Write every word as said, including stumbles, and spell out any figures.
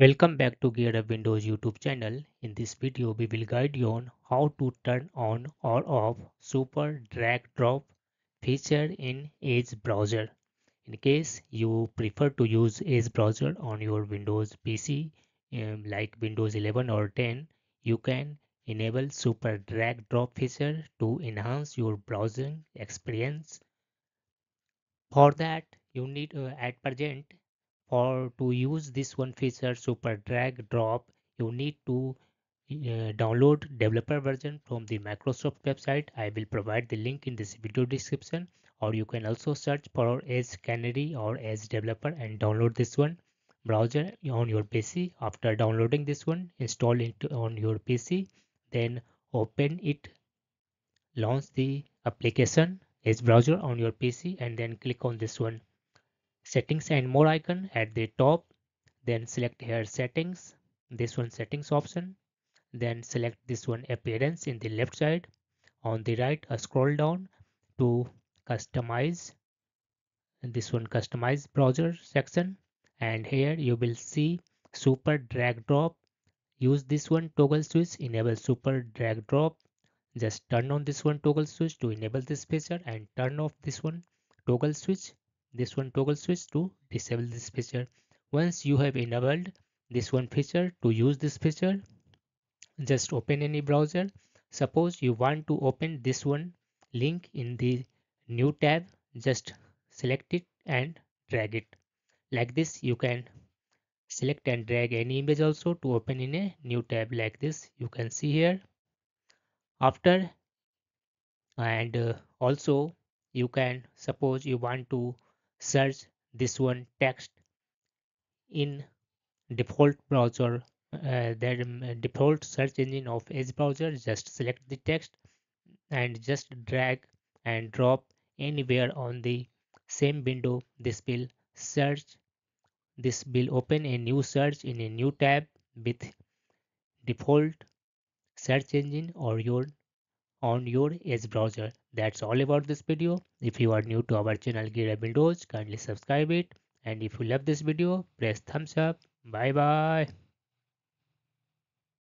Welcome back to GearUpWindows YouTube channel. In this video, we will guide you on how to turn on or off Super Drag Drop feature in Edge browser. In case you prefer to use Edge browser on your Windows P C, um, like Windows eleven or ten, you can enable Super Drag Drop feature to enhance your browsing experience. For that, you need uh, at present. Or to use this one feature Super Drag Drop, you need to uh, download developer version from the Microsoft website. I will provide the link in this video description, or you can also search for Edge Canary or Edge Developer and download this one browser on your P C. After downloading this one, install it on your P C, then open it, launch the application Edge browser on your P C, and then click on this one settings and more icon at the top, then select here settings, this one settings option, then select this one appearance in the left side. On the right, uh, scroll down to customize, and this one customize browser section, and here you will see Super Drag Drop. Use this one toggle switch, enable Super Drag Drop. Just turn on this one toggle switch to enable this feature and turn off this one toggle switch this one toggle switch to disable this feature. Once you have enabled this one feature, to use this feature, just open any browser. Suppose you want to open this one link in the new tab, just select it and drag it. Like this, you can select and drag any image also to open in a new tab. Like this, you can see here. After, and uh, also you can, suppose you want to search this one text in default browser, uh, their um, default search engine of Edge browser, just select the text and just drag and drop anywhere on the same window. This will search, this will open a new search in a new tab with default search engine or your on your Edge browser. That's all about this video. If you are new to our channel GearUpWindows, kindly subscribe it, and if you love this video, press thumbs up. Bye bye.